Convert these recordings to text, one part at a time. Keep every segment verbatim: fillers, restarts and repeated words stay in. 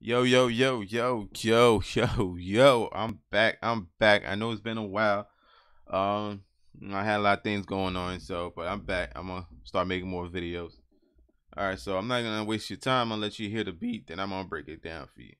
Yo, yo, yo, yo, yo, yo, yo, I'm back, I'm back. I know it's been a while. Um, I had a lot of things going on, so, but I'm back. I'm gonna start making more videos. All right, so I'm not gonna waste your time. I'll let you hear the beat, then I'm gonna break it down for you.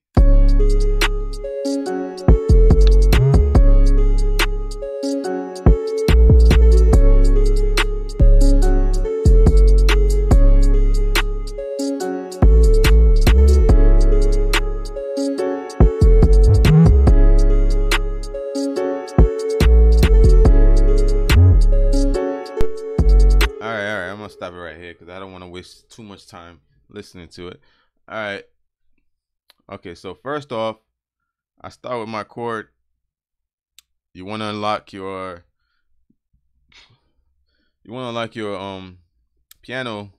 Stop it right here because I don't want to waste too much time listening to it. All right. Okay, so first off, I start with my chord. You want to unlock your you want to unlock your um piano.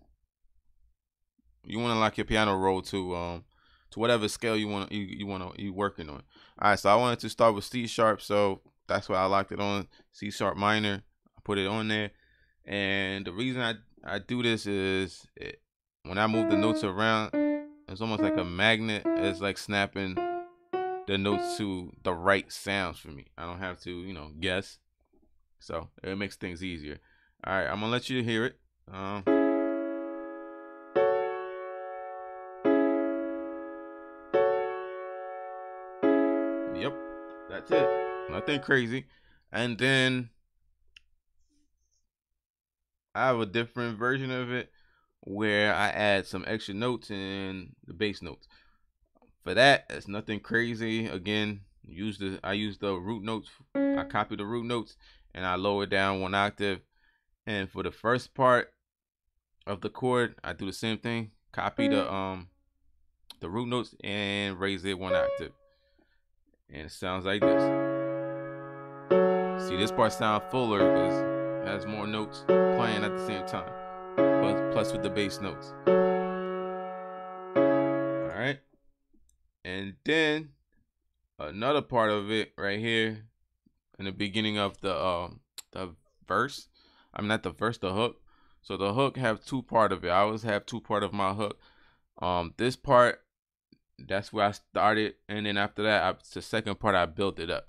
You want to unlock your piano roll to um to whatever scale you want you, you want to you working on. All right, so I wanted to start with C sharp, so that's why I locked it on C sharp minor. I put it on there, and the reason I I do this is it, when I move the notes around, it's almost like a magnet. It's like snapping the notes to the right sounds for me. I don't have to, you know, guess. So it makes things easier. All right, I'm gonna let you hear it. Um, yep, that's it. Nothing crazy. And then I have a different version of it where I add some extra notes and the bass notes. For that, it's nothing crazy. Again, use the I use the root notes. I copy the root notes and I lower down one octave. And for the first part of the chord, I do the same thing. Copy the um the root notes and raise it one octave. And it sounds like this. See, this part sounds fuller because has more notes playing at the same time, plus, plus with the bass notes. All right, and then another part of it right here in the beginning of the uh, the verse. I'm not the verse, the hook. So the hook have two part of it. I always have two part of my hook. Um, this part, that's where I started, and then after that, I, the second part I built it up.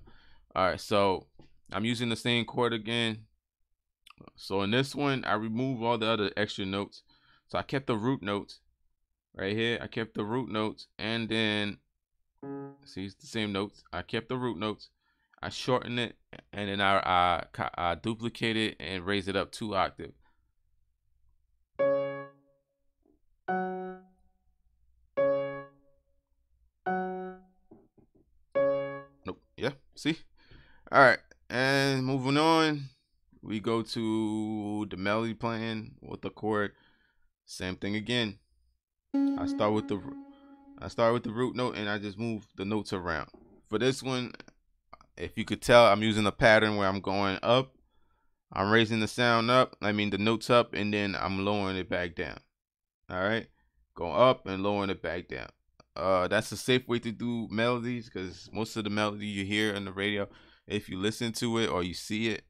All right, so I'm using the same chord again. So in this one, I remove all the other extra notes. So I kept the root notes right here. I kept the root notes, and then see, it's the same notes. I kept the root notes. I shortened it, and then I I, I duplicate it and raise it up two octaves. Nope. Yeah. See. All right, and moving on. We go to the melody playing with the chord. Same thing again. I start with the I start with the root note and I just move the notes around. For this one, if you could tell, I'm using a pattern where I'm going up. I'm raising the sound up. I mean the notes up, and then I'm lowering it back down. All right, going up and lowering it back down. Uh, that's a safe way to do melodies because most of the melody you hear on the radio, if you listen to it or you see it,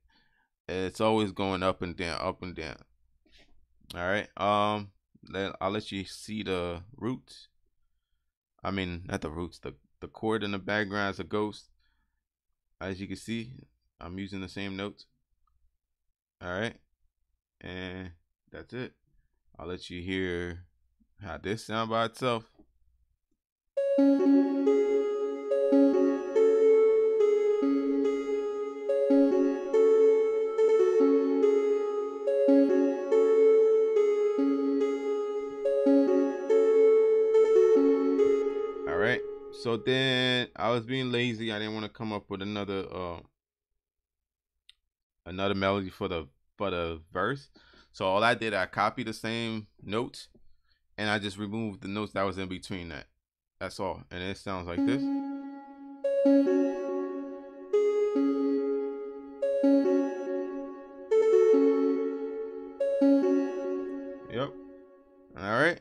it's always going up and down, up and down. All right. Um, then I'll let you see the roots. I mean, not the roots. The the chord in the background is a ghost. As you can see, I'm using the same notes. All right, and that's it. I'll let you hear how this sounds by itself. So then I was being lazy. I didn't want to come up with another uh, another melody for the for the verse. So all I did, I copied the same notes, and I just removed the notes that was in between that. That's all, and it sounds like this. Yep. All right.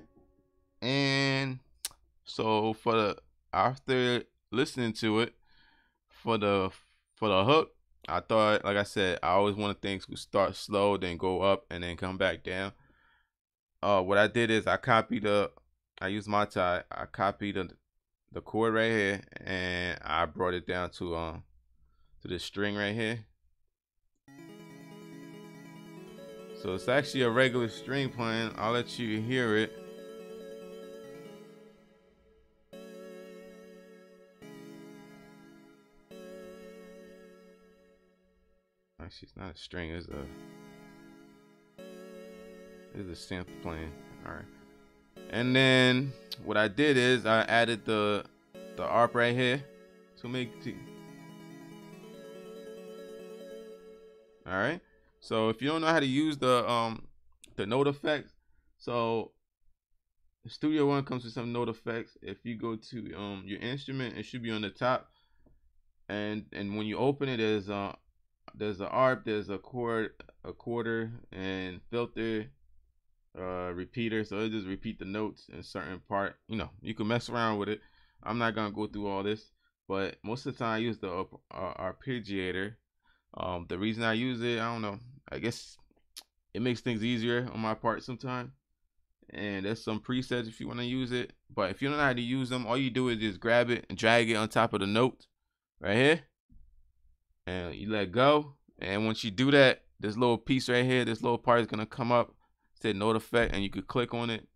And so for the after listening to it for the for the hook, I thought, like I said, I always wanted things to start slow, then go up, and then come back down. Uh, what I did is I copied the, I used my tie, I copied the the chord right here, and I brought it down to um to this string right here. So it's actually a regular string playing. I'll let you hear it. Actually, it's not a string. It's a it's a sample playing. All right. And then what I did is I added the the arp right here to make it. All right. So if you don't know how to use the um the note effects, so Studio One comes with some note effects. If you go to um your instrument, it should be on the top, and and when you open it, there's uh there's an arp, there's a chord, a quarter, and filter, uh repeater. So it just repeat the notes in a certain part. You know, you can mess around with it. I'm not gonna go through all this, but most of the time I use the uh, arpeggiator. Um, the reason I use it, I don't know. I guess it makes things easier on my part sometimes. And there's some presets if you want to use it. But if you don't know how to use them, all you do is just grab it and drag it on top of the note right here. And you let go. And once you do that, this little piece right here, this little part is going to come up. It said note effect, and you could click on it.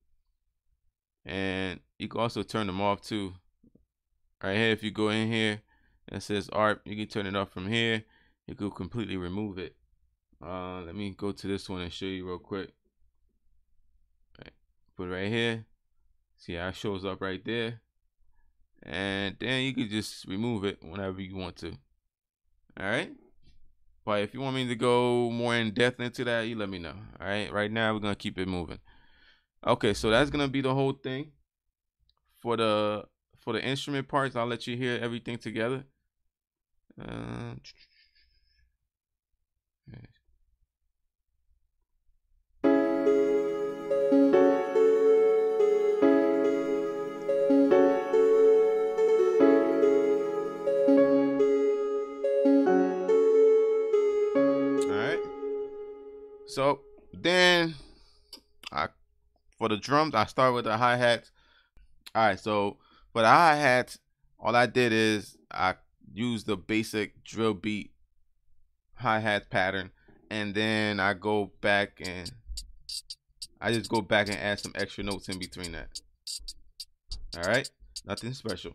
And you can also turn them off too. Right here, if you go in here and it says ARP, you can turn it off from here. You could completely remove it. Uh, let me go to this one and show you real quick. All right, put it right here. See how it shows up right there. And then you could just remove it whenever you want to. All right. But if you want me to go more in depth into that, you let me know. All right. Right now, we're going to keep it moving. Okay. So that's going to be the whole thing for the, for the instrument parts. I'll let you hear everything together. Uh, So then I for the drums I start with the hi-hats. Alright, so for the hi-hats, all I did is I used the basic drill beat hi-hats pattern, and then I go back and I just go back and add some extra notes in between that. Alright, nothing special.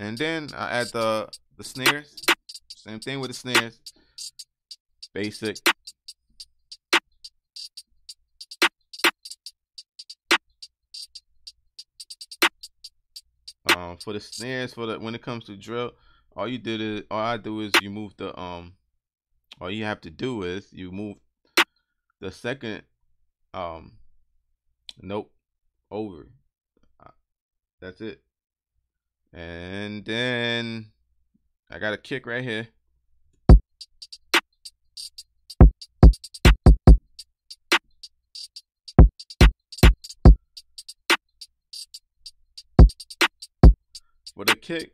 And then I add the, the snares. Same thing with the snares. Basic. Um, for the snares, for the when it comes to drill, all you did is all I do is you move the um, all you have to do is you move the second um note over. That's it. And then I got a kick right here. For the kick,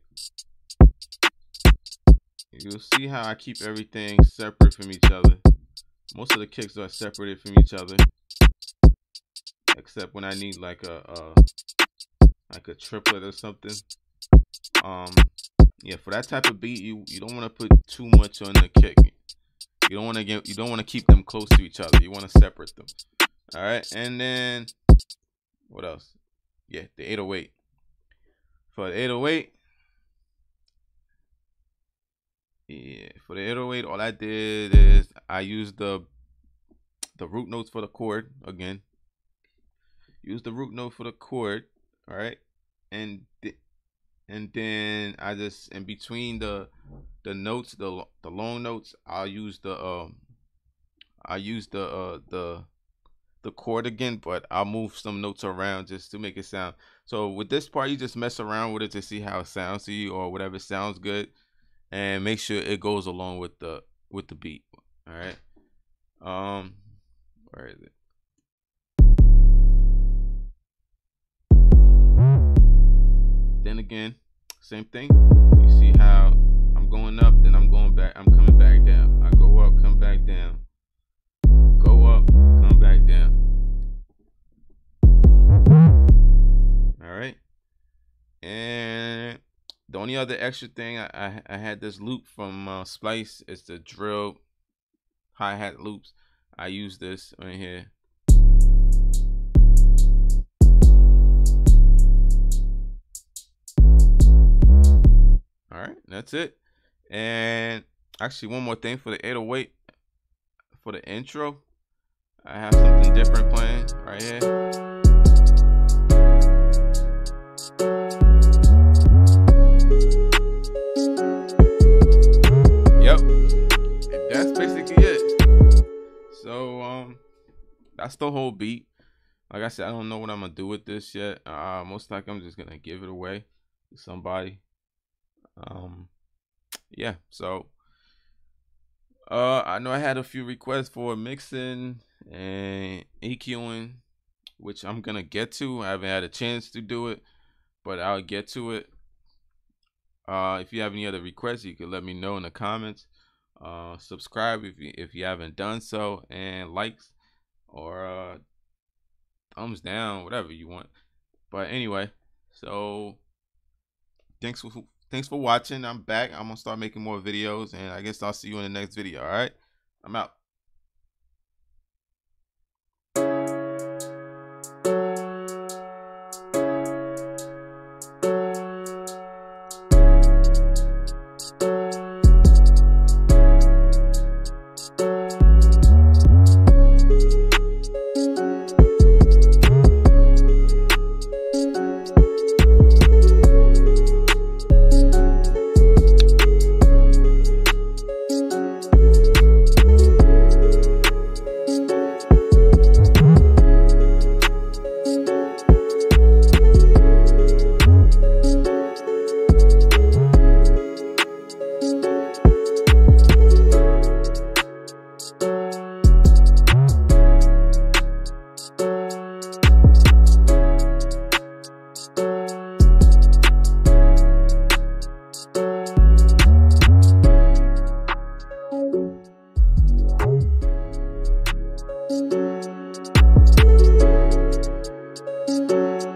you'll see how I keep everything separate from each other. Most of the kicks are separated from each other, except when I need like a, a like a triplet or something. Um, yeah, for that type of beat, you, you don't want to put too much on the kick. You don't want to get, you don't want to keep them close to each other. You want to separate them. All right. And then what else? Yeah. The eight oh eight for the eight oh eight. Yeah. For the eight oh eight, all I did is I used the, the root notes for the chord again, use the root note for the chord. All right. And the, And then I just in between the the notes, the the long notes, I'll use the um I use the uh the the chord again, but I'll move some notes around just to make it sound. So with this part, you just mess around with it to see how it sounds to you or whatever sounds good, and make sure it goes along with the with the beat. All right. Um where is it? Then again, same thing. You see how I'm going up, then I'm going back, I'm coming back down. I go up, come back down. Go up, come back down. only other extra thing, I, I, I had this loop from uh, Splice. It's the drill hi-hat loops. I use this right here. All right, that's it. And actually one more thing for the eight oh eight, for the intro, I have something different playing right here. So um, that's the whole beat. Like I said, I don't know what I'm gonna do with this yet. Uh, most likely I'm just gonna give it away to somebody. Um, yeah. So uh, I know I had a few requests for mixing and EQing, which I'm gonna get to. I haven't had a chance to do it, but I'll get to it. Uh, if you have any other requests, you can let me know in the comments. Uh, subscribe if you, if you haven't done so, and likes or uh, thumbs down, whatever you want. But anyway, so thanks for thanks for watching. I'm back. I'm gonna start making more videos, and I guess I'll see you in the next video. All right, I'm out. Thank you.